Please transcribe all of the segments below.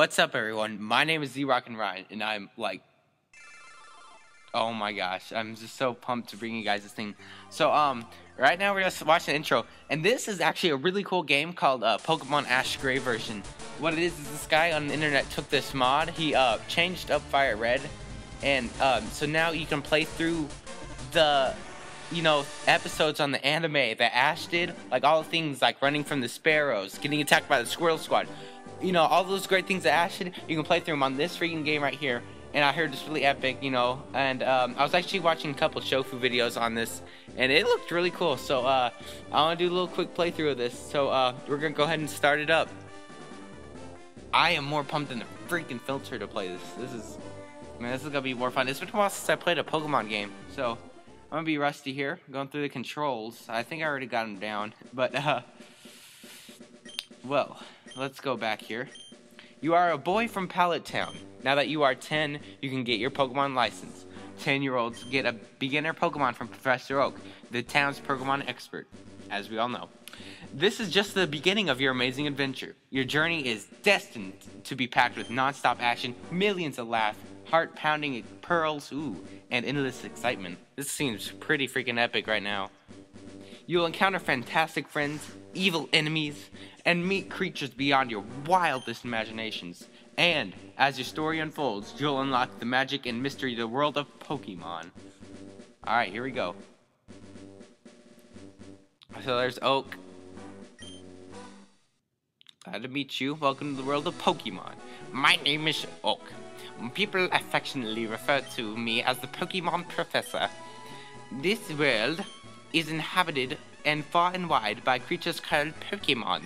What's up, everyone? My name is Z-Rock and Ryan, and I'm like, oh my gosh, I'm just so pumped to bring you guys this thing. So, right now we're just watching the intro, and this is actually a really cool game called Pokemon Ash Gray version. What it is this guy on the internet took this mod, he changed up Fire Red, and so now you can play through the, you know, episodes on the anime that Ash did, like all the things like running from the sparrows, getting attacked by the Squirtle Squad, you know, all those great things that Ash did. You can play through them on this freaking game right here. And I heard it's really epic, you know, and I was actually watching a couple Shofu videos on this, and it looked really cool, so I want to do a little quick playthrough of this, so we're going to go ahead and start it up. I am more pumped than the freaking filter to play this. This is, man, this is going to be more fun. It's been a while since I played a Pokemon game, so I'm going to be rusty here, going through the controls. I think I already got them down, but, well, let's go back here. You are a boy from Pallet Town. Now that you are 10, you can get your Pokemon license. 10-year-olds get a beginner Pokemon from Professor Oak, the town's Pokemon expert, as we all know. This is just the beginning of your amazing adventure. Your journey is destined to be packed with non-stop action, millions of laughs, heart-pounding pearls, ooh, and endless excitement. This seems pretty freaking epic right now. You'll encounter fantastic friends, evil enemies, and meet creatures beyond your wildest imaginations. And as your story unfolds, you'll unlock the magic and mystery of the world of Pokemon. Alright, here we go. So there's Oak. Glad to meet you. Welcome to the world of Pokemon. My name is Oak. People affectionately refer to me as the Pokemon Professor. This world is inhabited and far and wide by creatures called Pokemon.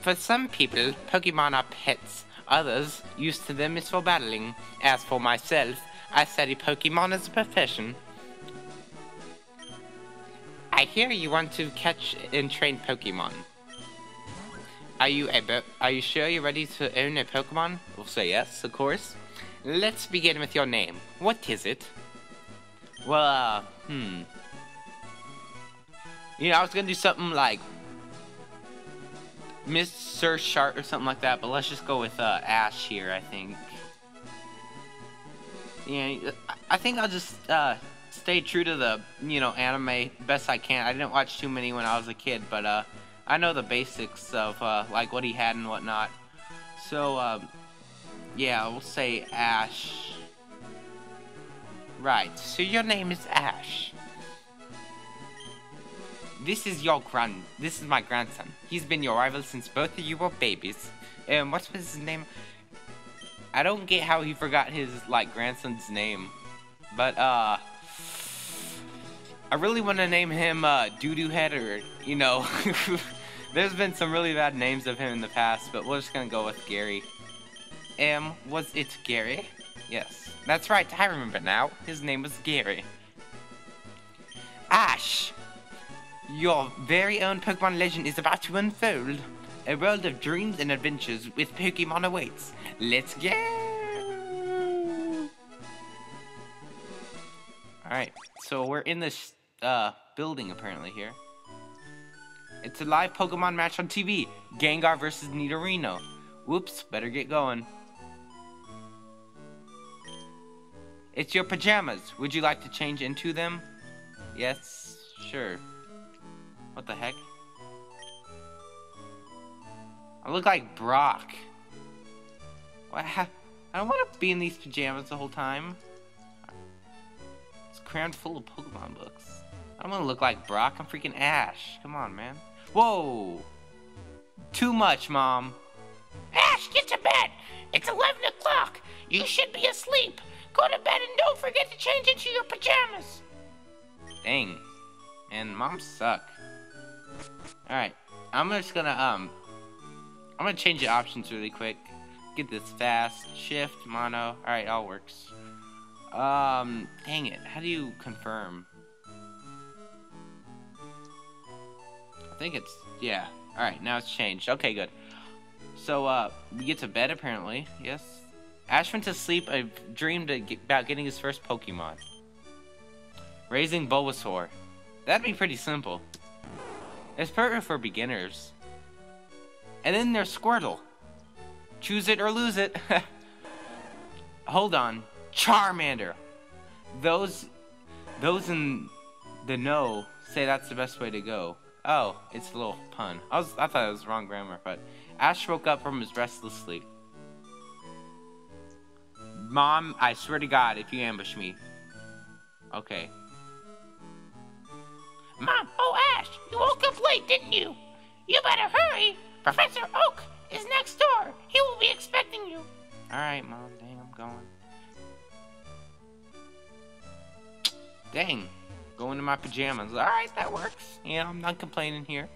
For some people, Pokemon are pets, others used to them is for battling. As for myself, I study Pokemon as a profession. I hear you want to catch and train Pokemon. Are you sure you're ready to own a Pokemon? We'll say yes, of course. Let's begin with your name. What is it? Well, you know, I was gonna do something like Mr. Shark or something like that, but let's just go with Ash here, I think. Yeah, I think I'll just stay true to the, you know, anime best I can. I didn't watch too many when I was a kid, but I know the basics of like what he had and whatnot. So yeah, we'll say Ash. Right. So your name is Ash. This is my grandson. He's been your rival since both of you were babies. And what was his name? I don't get how he forgot his, like, grandson's name. But, I really want to name him, Doo-Doo Head or, you know. There's been some really bad names of him in the past, but we're just gonna go with Gary. Was it Gary? Yes. That's right, I remember now. His name was Gary. Ash! Your very own Pokemon legend is about to unfold. A world of dreams and adventures with Pokemon awaits. Let's go! Alright, so we're in this building apparently here. It's a live Pokemon match on TV. Gengar versus Nidorino. Whoops, better get going. It's your pajamas. Would you like to change into them? Yes, sure. What the heck? I look like Brock. What? I don't want to be in these pajamas the whole time. It's crammed full of Pokemon books. I don't want to look like Brock. I'm freaking Ash. Come on, man. Whoa! Too much, Mom. Ash, get to bed! It's 11 o'clock. You should be asleep. Go to bed and don't forget to change into your pajamas. Dang. And moms suck. Alright, I'm just gonna, I'm gonna change the options really quick. Get this fast, shift, mono, alright, all works. Dang it, how do you confirm? I think it's, yeah, alright, now it's changed, okay, good. So, we get to bed apparently, yes? Ash went to sleep, I dreamed about getting his first Pokemon. Raising Bulbasaur. That'd be pretty simple. It's perfect for beginners. And then there's Squirtle. Choose it or lose it. Hold on. Charmander. Those in the know say that's the best way to go. Oh, it's a little pun. I thought it was wrong grammar, but Ash woke up from his restless sleep. Mom, I swear to God, if you ambush me. Okay. Mom, oh Ash, you woke up late, didn't you? You better hurry. Professor Oak is next door. He will be expecting you. Alright, Mom. Dang, I'm going. Dang. Going to my pajamas. Alright, that works. Yeah, I'm not complaining here.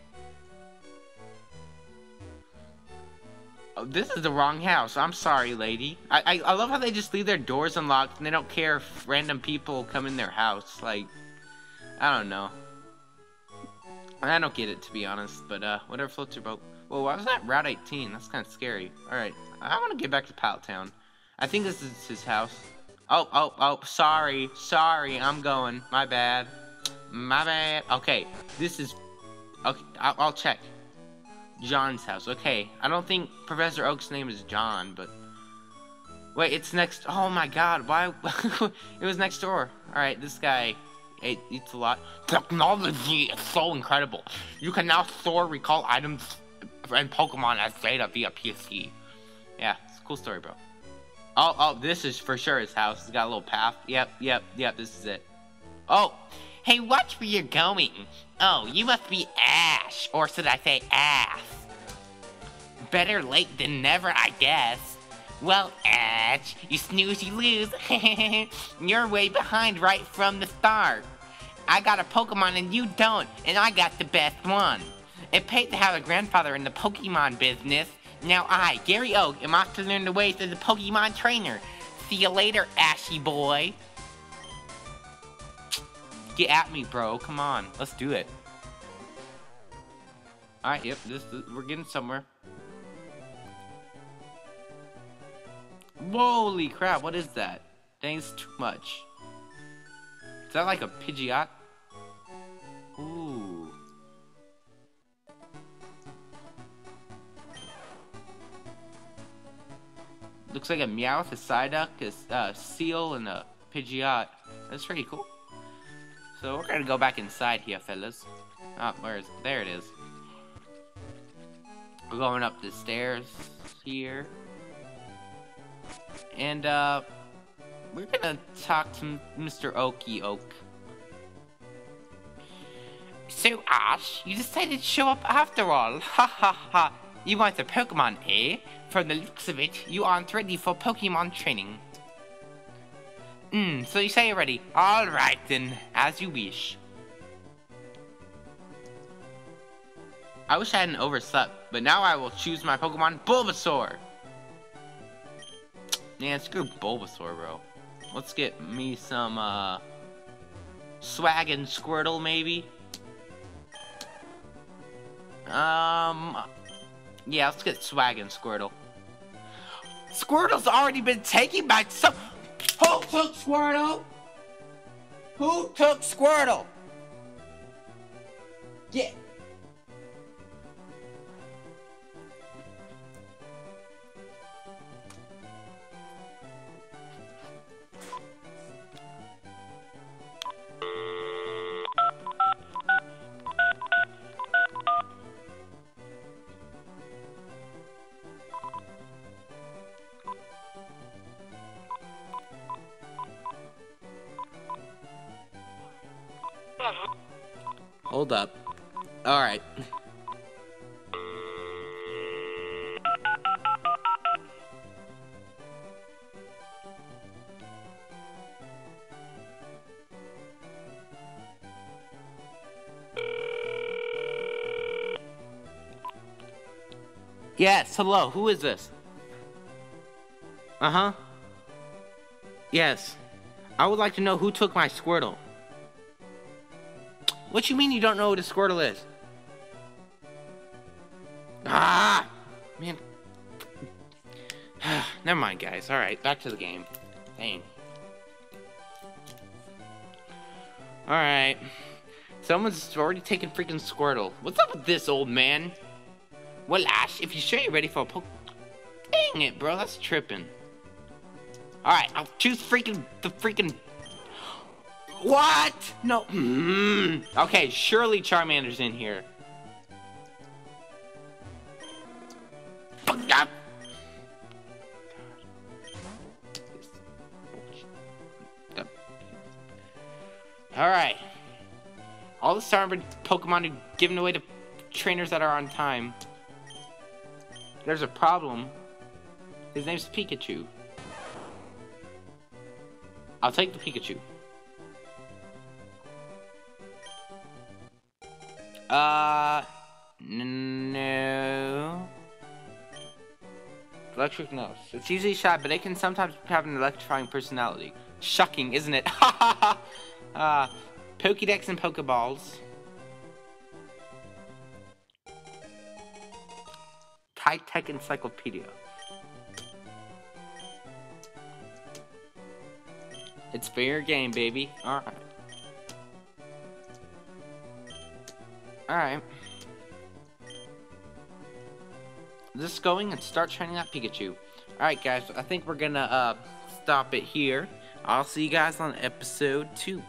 Oh, this is the wrong house. I'm sorry, lady. I love how they just leave their doors unlocked and they don't care if random people come in their house. Like, I don't know. I don't get it, to be honest, but whatever floats your boat. Whoa, why was that Route 18? That's kind of scary. Alright, I want to get back to Pallet Town. I think this is his house. Oh, sorry. Sorry, I'm going. My bad. My bad. Okay, this is... Okay, I'll check. John's house. Okay, I don't think Professor Oak's name is John, but... Wait, it's next... Oh my god, why... It was next door. Alright, this guy... It eats a lot. Technology is so incredible. You can now store, recall items and Pokemon as data via PC. Yeah, it's a cool story, bro. Oh, this is for sure his house. It's got a little path. Yep, this is it. Oh, hey, watch where you're going. Oh, you must be Ash, or should I say ass. Better late than never, I guess. Well, Ash, you snooze, you lose. You're way behind right from the start. I got a Pokemon and you don't, and I got the best one. It paid to have a grandfather in the Pokemon business. Now I, Gary Oak, am off to learn the ways as a Pokemon trainer. See you later, Ashy boy. Get at me, bro. Come on, let's do it. Alright, yep, we're getting somewhere. Holy crap, what is that? Dang, it's too much. Is that like a Pidgeot? Ooh. Looks like a Meowth, a Psyduck, a Seal, and a Pidgeot. That's pretty cool. So we're gonna go back inside here, fellas. Ah, where is it? There it is. We're going up the stairs here. And, we're gonna talk to Mr. Oaky Oak. So, Ash, you decided to show up after all. Ha ha ha. You want the Pokemon, eh? From the looks of it, you aren't ready for Pokemon training. So you say you're ready. Alright then, as you wish. I wish I hadn't overslept, but now I will choose my Pokemon, Bulbasaur! Man, screw Bulbasaur, bro. Let's get me some, Swag and Squirtle, maybe? Yeah, let's get Swag and Squirtle. Squirtle's already been taken by some... Who took Squirtle? Who took Squirtle? Yeah. Hold up. Alright. Yes, hello, who is this? Uh-huh. Yes. I would like to know who took my Squirtle. What you mean you don't know what a Squirtle is? Ah! Man. Never mind, guys. Alright, back to the game. Dang. Alright. Someone's already taken freaking Squirtle. What's up with this, old man? Well, Ash, if you're sure you're ready for a Dang it, bro. That's tripping. Alright, I'll choose the freaking... What? No. Okay, surely Charmander's in here. Alright. All the starboard Pokemon are given away to trainers that are on time. There's a problem. His name's Pikachu. I'll take the Pikachu. No. Electric nose. It's usually shy, but they can sometimes have an electrifying personality. Shocking, isn't it? Ha ha ha! Pokedex and Pokeballs. High-tech encyclopedia. It's fair game, baby. Alright. Alright. Just going and start training that Pikachu. Alright, guys. I think we're gonna stop it here. I'll see you guys on episode 2.